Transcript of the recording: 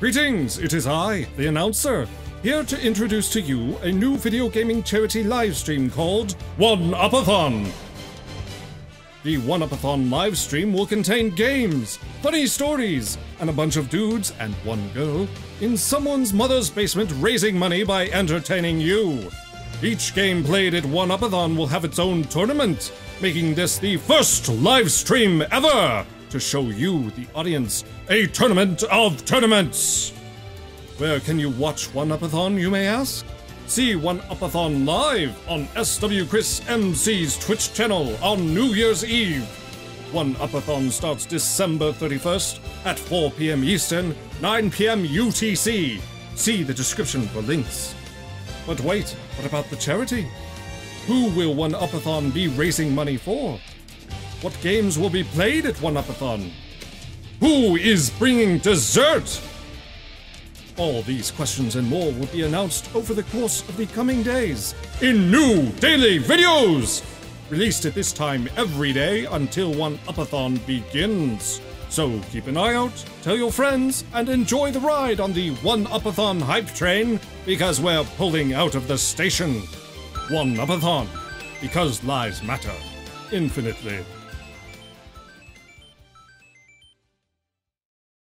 Greetings, it is I, the announcer, here to introduce to you a new video gaming charity livestream called 1-Upathon. The 1-Upathon livestream will contain games, funny stories, and a bunch of dudes and one girl in someone's mother's basement raising money by entertaining you. Each game played at 1-Upathon will have its own tournament, making this the first livestream ever to show you, the audience, a tournament of tournaments! Where can you watch 1-Upathon, you may ask? See 1-Upathon live on SW Chris MC's Twitch channel on New Year's Eve. 1-Upathon starts December 31st at 4 PM Eastern, 9 PM UTC. See the description for links. But wait, what about the charity? Who will 1-Upathon be raising money for? What games will be played at 1-Upathon? Who is bringing dessert? All these questions and more will be announced over the course of the coming days in new daily videos! Released at this time every day until 1-Upathon begins. So keep an eye out, tell your friends, and enjoy the ride on the 1-Upathon hype train, because we're pulling out of the station. 1-Upathon, because lives matter infinitely.